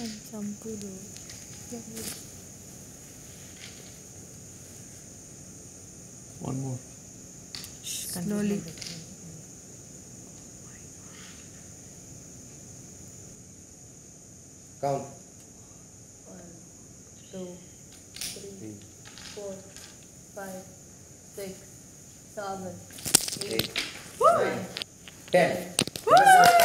campur-campur one more slowly. Count 1 2 3 4 5 6 7 8 9 10.